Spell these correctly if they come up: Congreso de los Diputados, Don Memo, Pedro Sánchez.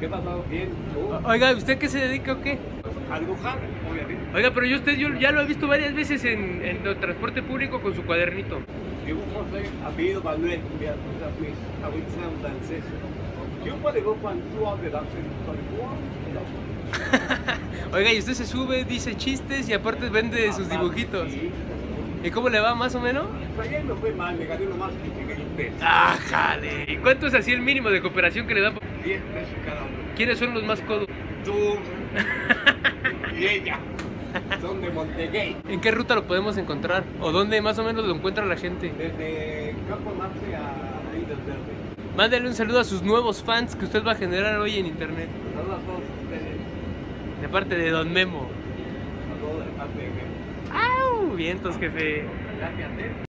¿Qué pasó? Bien. Oiga, ¿usted qué se dedica o qué? A dibujar, obviamente. Oiga, pero yo ya lo he visto varias veces en el transporte público con su cuadernito. Dibujo, apellido Manuel, a francés. Yo puedo Oiga, y usted se sube, dice chistes y aparte vende sus dibujitos. Sí. ¿Y cómo le va, más o menos? Ayer no fue mal, me gané uno más que $10. ¡Ah, jale! ¿Y cuánto es así el mínimo de cooperación que le da? $10 cada uno. ¿Quiénes son los más codos? Tú y ella. Son de Montegay. ¿En qué ruta lo podemos encontrar? ¿O dónde más o menos lo encuentra la gente? Desde Campo Marte a Indios Verde. Mándale un saludo a sus nuevos fans que usted va a generar hoy en internet. Saludos a todos ustedes. De parte de Don Memo. Saludos de parte de Memo. ¡Au! Vientos, jefe. Gracias, ¿eh?